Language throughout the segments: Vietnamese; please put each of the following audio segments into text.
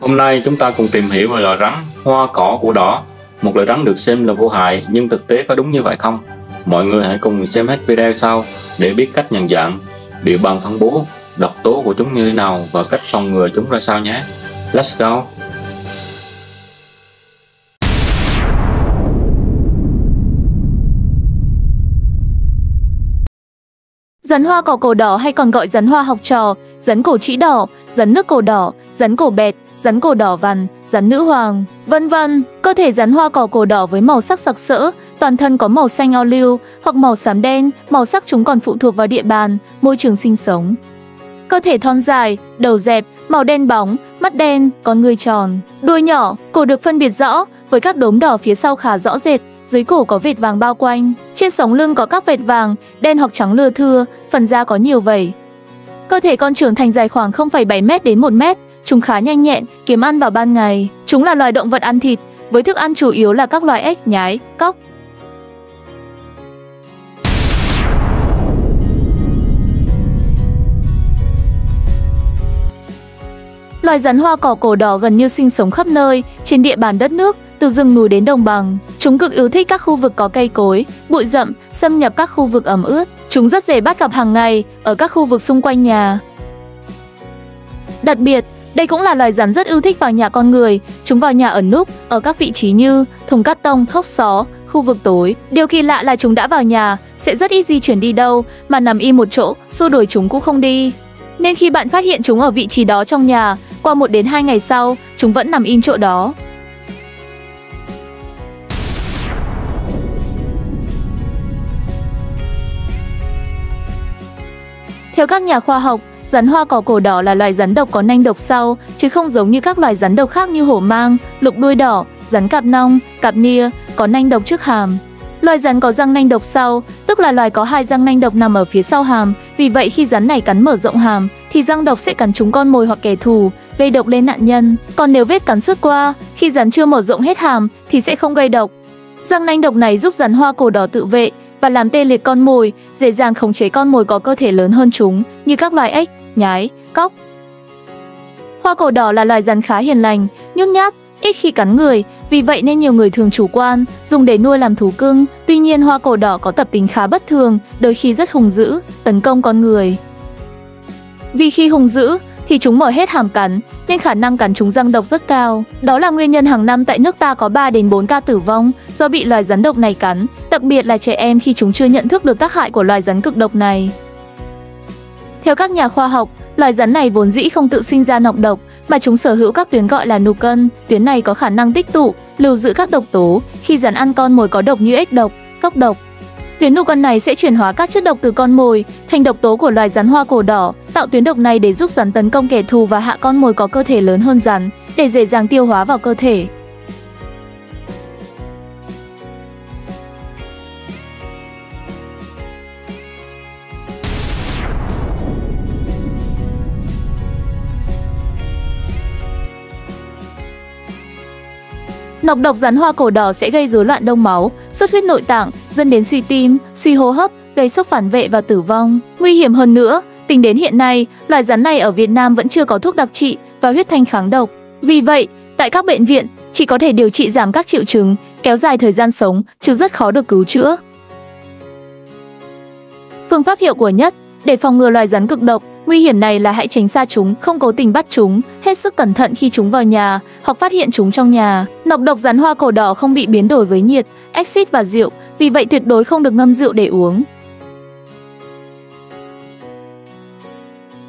Hôm nay chúng ta cùng tìm hiểu về loài rắn hoa cỏ cổ đỏ, một loài rắn được xem là vô hại, nhưng thực tế có đúng như vậy không? Mọi người hãy cùng xem hết video sau để biết cách nhận dạng, địa bàn phân bố, độc tố của chúng như thế nào và cách phòng ngừa chúng ra sao nhé. Let's go! Rắn hoa cỏ cổ đỏ hay còn gọi rắn hoa học trò, rắn cổ trĩ đỏ, rắn nước cổ đỏ, rắn cổ bẹt, rắn cổ đỏ vằn, rắn nữ hoàng, vân vân. Cơ thể rắn hoa cỏ cổ đỏ với màu sắc sặc sỡ, toàn thân có màu xanh ao lưu hoặc màu xám đen, màu sắc chúng còn phụ thuộc vào địa bàn, môi trường sinh sống. Cơ thể thon dài, đầu dẹp, màu đen bóng, mắt đen, con người tròn, đuôi nhỏ, cổ được phân biệt rõ với các đốm đỏ phía sau khá rõ rệt. Dưới cổ có vệt vàng bao quanh, trên sống lưng có các vệt vàng, đen hoặc trắng lưa thưa, phần da có nhiều vẩy. Cơ thể con trưởng thành dài khoảng 0,7 m đến 1 m, chúng khá nhanh nhẹn, kiếm ăn vào ban ngày. Chúng là loài động vật ăn thịt, với thức ăn chủ yếu là các loài ếch, nhái, cóc. Loài rắn hoa cỏ cổ đỏ gần như sinh sống khắp nơi, trên địa bàn đất nước, từ rừng núi đến đồng bằng. Chúng cực ưa thích các khu vực có cây cối, bụi rậm, xâm nhập các khu vực ẩm ướt. Chúng rất dễ bắt gặp hàng ngày ở các khu vực xung quanh nhà. Đặc biệt, đây cũng là loài rắn rất ưa thích vào nhà con người. Chúng vào nhà ẩn núp ở các vị trí như thùng cắt tông, hốc xó, khu vực tối. Điều kỳ lạ là chúng đã vào nhà sẽ rất ít di chuyển đi đâu mà nằm im một chỗ, xua đuổi chúng cũng không đi. Nên khi bạn phát hiện chúng ở vị trí đó trong nhà, qua 1 đến 2 ngày sau, chúng vẫn nằm im chỗ đó. Theo các nhà khoa học, rắn hoa cỏ cổ đỏ là loài rắn độc có nanh độc sau, chứ không giống như các loài rắn độc khác như hổ mang, lục đuôi đỏ, rắn cạp nong, cạp nia, có nanh độc trước hàm. Loài rắn có răng nanh độc sau, tức là loài có 2 răng nanh độc nằm ở phía sau hàm, vì vậy khi rắn này cắn mở rộng hàm, thì răng độc sẽ cắn trúng con mồi hoặc kẻ thù, gây độc lên nạn nhân. Còn nếu vết cắn sượt qua, khi rắn chưa mở rộng hết hàm, thì sẽ không gây độc. Răng nanh độc này giúp rắn hoa cổ đỏ tự vệ và làm tê liệt con mồi, dễ dàng khống chế con mồi có cơ thể lớn hơn chúng, như các loài ếch, nhái, cóc. Hoa cổ đỏ là loài rắn khá hiền lành, nhút nhát, ít khi cắn người, vì vậy nên nhiều người thường chủ quan, dùng để nuôi làm thú cưng. Tuy nhiên, hoa cổ đỏ có tập tính khá bất thường, đôi khi rất hung dữ, tấn công con người. Vì khi hung dữ thì chúng mở hết hàm cắn, nên khả năng cắn trúng răng độc rất cao. Đó là nguyên nhân hàng năm tại nước ta có 3 đến 4 ca tử vong do bị loài rắn độc này cắn, đặc biệt là trẻ em khi chúng chưa nhận thức được tác hại của loài rắn cực độc này. Theo các nhà khoa học, loài rắn này vốn dĩ không tự sinh ra nọc độc, mà chúng sở hữu các tuyến gọi là nụ cân. Tuyến này có khả năng tích tụ, lưu giữ các độc tố khi rắn ăn con mồi có độc như ếch độc, cóc độc. Tuyến nụ cân này sẽ chuyển hóa các chất độc từ con mồi thành độc tố của loài rắn hoa cổ đỏ, tạo tuyến độc này để giúp rắn tấn công kẻ thù và hạ con mồi có cơ thể lớn hơn rắn để dễ dàng tiêu hóa vào cơ thể. Nọc độc rắn hoa cổ đỏ sẽ gây rối loạn đông máu, xuất huyết nội tạng, dẫn đến suy tim, suy hô hấp, gây sốc phản vệ và tử vong. Nguy hiểm hơn nữa, tính đến hiện nay, loài rắn này ở Việt Nam vẫn chưa có thuốc đặc trị và huyết thanh kháng độc. Vì vậy, tại các bệnh viện, chỉ có thể điều trị giảm các triệu chứng, kéo dài thời gian sống, chứ rất khó được cứu chữa. Phương pháp hiệu quả nhất để phòng ngừa loài rắn cực độc nguy hiểm này là hãy tránh xa chúng, không cố tình bắt chúng, hết sức cẩn thận khi chúng vào nhà hoặc phát hiện chúng trong nhà. Nọc độc rắn hoa cổ đỏ không bị biến đổi với nhiệt, axit và rượu, vì vậy tuyệt đối không được ngâm rượu để uống.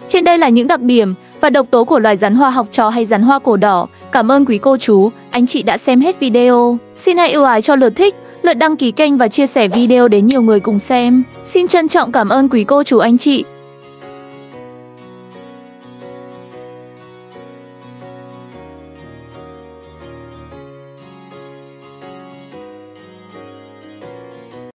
Trên đây là những đặc điểm và độc tố của loài rắn hoa học trò hay rắn hoa cổ đỏ. Cảm ơn quý cô chú, anh chị đã xem hết video. Xin hãy ưu ái cho lượt thích, lượt đăng ký kênh và chia sẻ video đến nhiều người cùng xem. Xin trân trọng cảm ơn quý cô chú, anh chị.